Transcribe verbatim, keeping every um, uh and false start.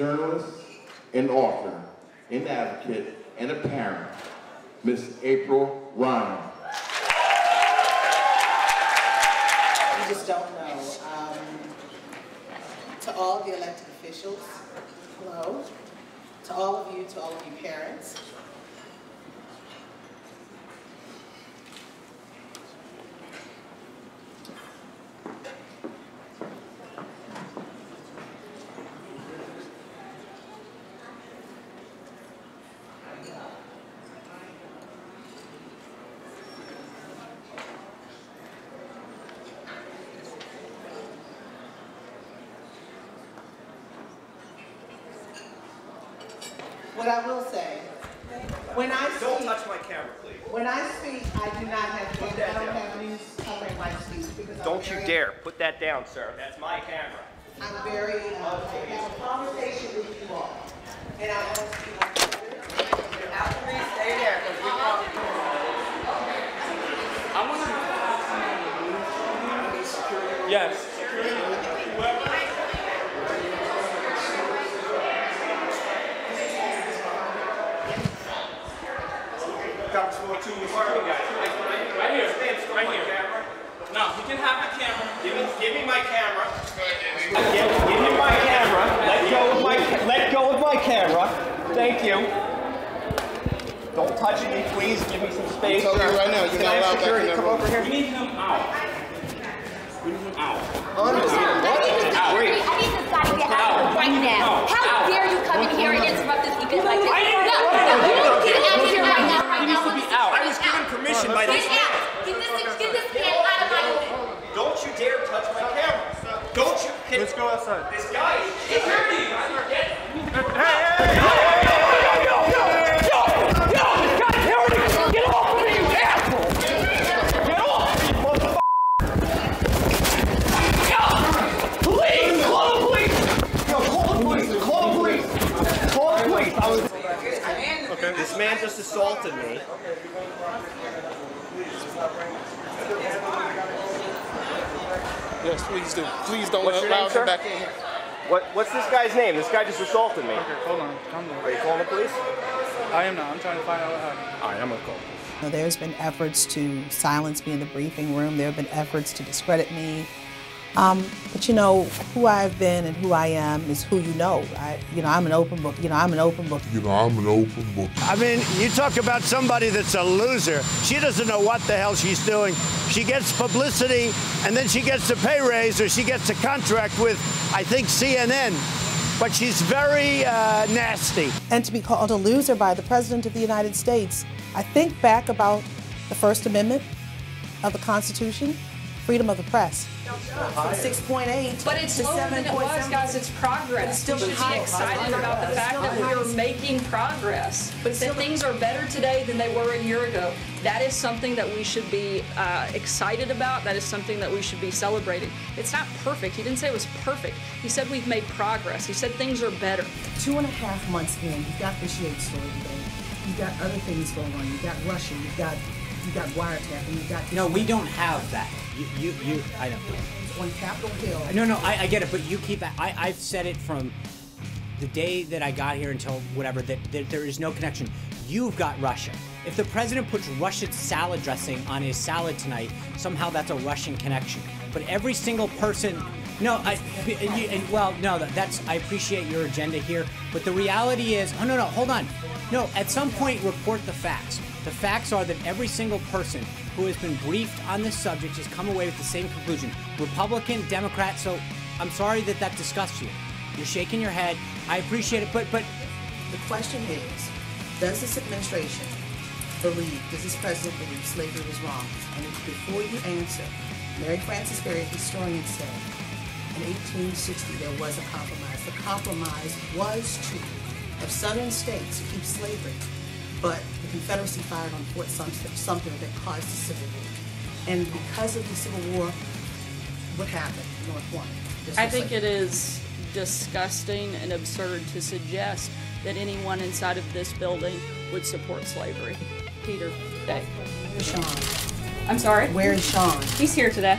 journalist, an author, an advocate, and a parent, Miss April Ryan. We just don't know. Um, to all the elected officials, hello. To all of you, to all of you parents, what I will say, when I speak, don't touch my camera, please. When I speak, I do not have, I don't down. have news covering my speech because don't I'm you very, dare put that down, sir. That's my camera. I'm very. Uh, I have a conversation with you all, and I want to speak. Please stay there because we probably. I Yes. Two, right, right here, right here. Camera. No, he can have my camera. Give me, give me my camera. Give, give him my camera. Let go of my, let go of my camera. Thank you. Don't touch me, please. Give me some space. I'm telling you right now, you're not allowed back in that room. Come over here. We need him out. We need him out. Honestly, I need this guy to get out right now. How dare you come in here and interrupt this event like this? No, no, you need to get out of here right now. He needs to be out. I was given permission by this man. Get this man out of my way. Don't you dare touch my camera. Don't you. Let's go outside. This guy is dirty. Hey, hey, hey. This man just assaulted me. Yes, please do. Please don't what's allow name, him sir? back in here. What, what's this guy's name? This guy just assaulted me. Okay, hold on. Calm down. Are you calling the police? I am not. I'm trying to find out what happened. All right, I'm going to call. Now, there's been efforts to silence me in the briefing room. There have been efforts to discredit me. Um, but you know who I've been and who I am is who you know. I, you know I'm an open book. You know I'm an open book. You know I'm an open book. I mean, you talk about somebody that's a loser. She doesn't know what the hell she's doing. She gets publicity, and then she gets a pay raise, or she gets a contract with, I think, C N N. But she's very uh, nasty. And to be called a loser by the President of the United States, I think back about the First Amendment of the Constitution. Freedom of the press. From six point eight, but it's lower than it was, guys. It's progress. Still we should be excited about the fact that we are making progress. But that things are better today than they were a year ago. That is something that we should be uh, excited about. That is something that we should be celebrating. It's not perfect. He didn't say it was perfect. He said we've made progress. He said things are better. Two and a half months in, you've got the shade story today. You've got other things going on. You've got Russia. You've got you got wiretapping. You've got no. We don't have that. You, you, you, I don't know. On Capitol Hill. No, no, I, I get it, but you keep, I, I've said it from the day that I got here until whatever, that, that there is no connection. You've got Russia. If the president puts Russian salad dressing on his salad tonight, somehow that's a Russian connection. But every single person, no, I, and you, and, well, no, that's, I appreciate your agenda here, but the reality is, oh, no, no, hold on. No, at some point, report the facts. The facts are that every single person who has been briefed on this subject has come away with the same conclusion. Republican, Democrat, so I'm sorry that that disgusts you. You're shaking your head. I appreciate it, but... but the question is, does this administration believe, does this president believe slavery was wrong? And before you answer, Mary Frances Berry, historian, said in eighteen sixty there was a compromise. The compromise was to, of southern states, keep slavery. But the Confederacy fired on Fort Sumter, something that caused the Civil War. And because of the Civil War, what happened? North won. I think it is disgusting and absurd to suggest that anyone inside of this building would support slavery. Peter, today. Where's Sean? I'm sorry? Where is Sean? He's here today.